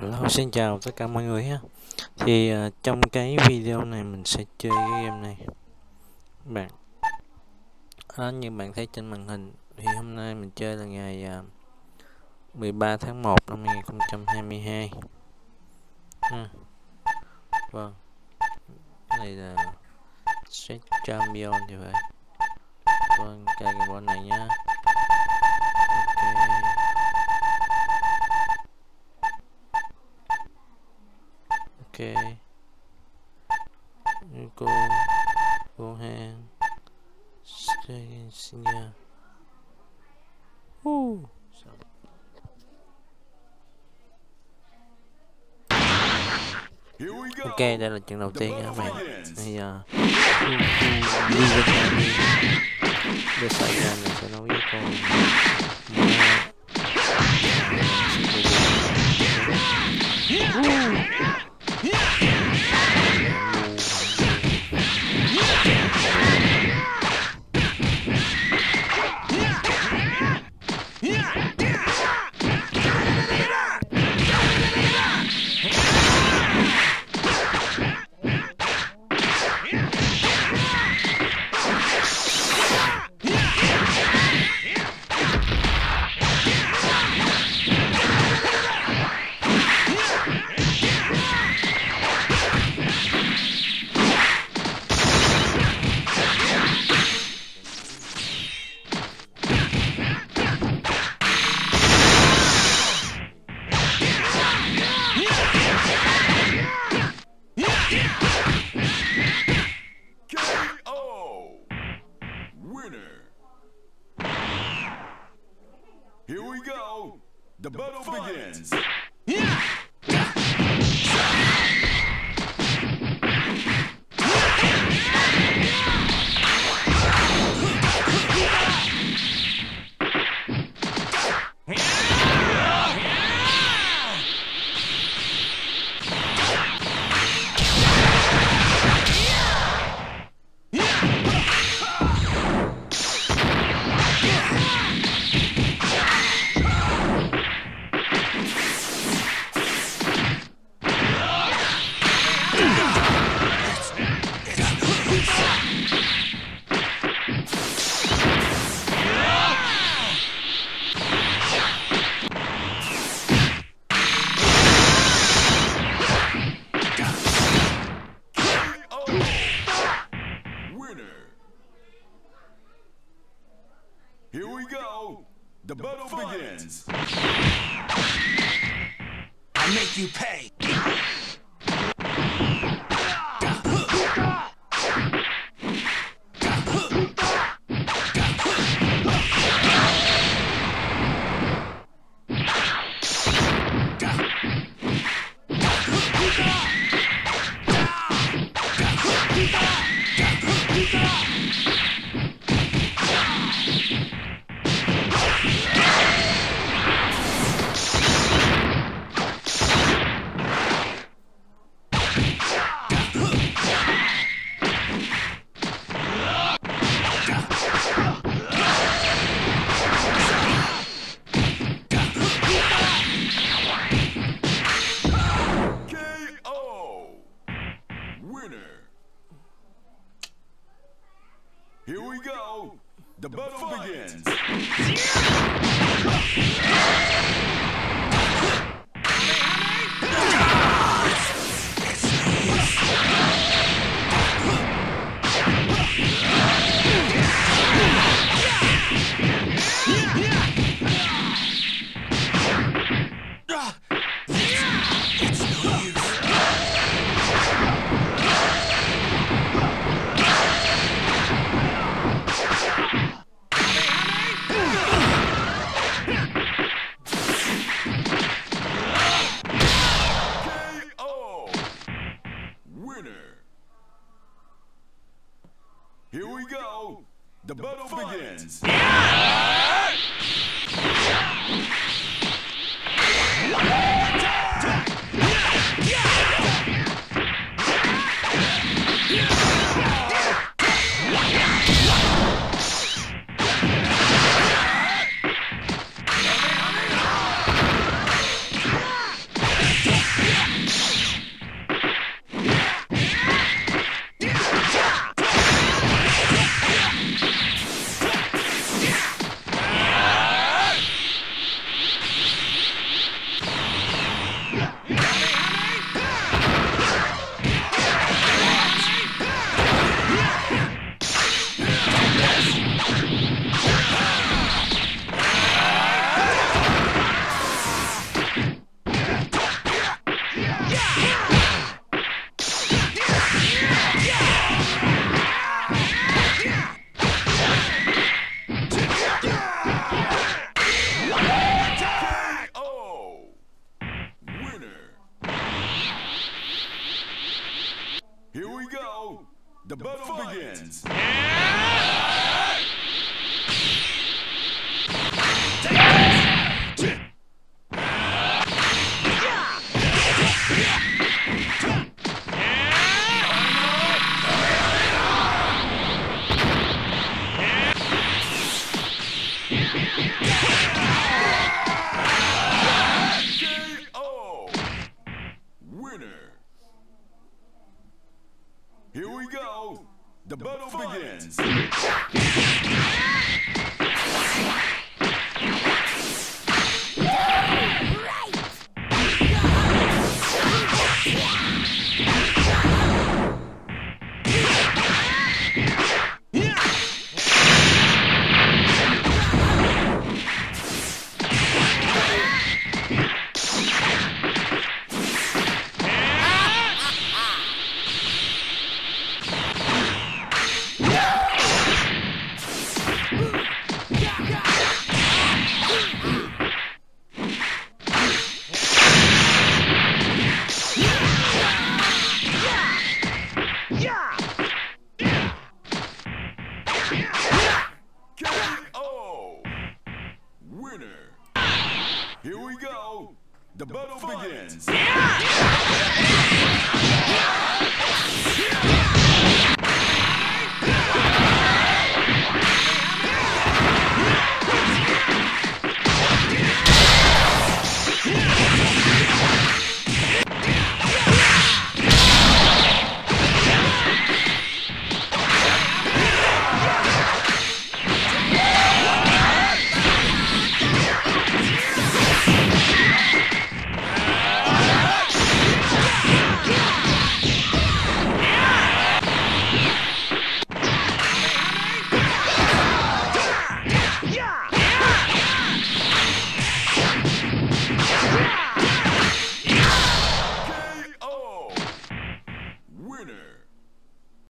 Hello, xin chào tất cả mọi người ha. Thì trong cái video này mình sẽ chơi cái game này bạn. Như bạn thấy trên màn hình thì hôm nay mình chơi là ngày 13 tháng 1 năm 2022 ha. Vâng, cái này là Z Champions thì phải. Vâng, cài cái bọn này nhá. Ok, cô hàng xin nha. Ok, đây là trận đầu tiên các bạn. Bây giờ đi lên sài gòn mình sẽ nói với cô The battle begins. Yeah. Here we go. The battle begins. I make you pay. Here we go. The battle begins. Here we go. The battle begins. The battle begins! Yeah! Here we go! The battle begins! Here we go! The battle begins! Winner!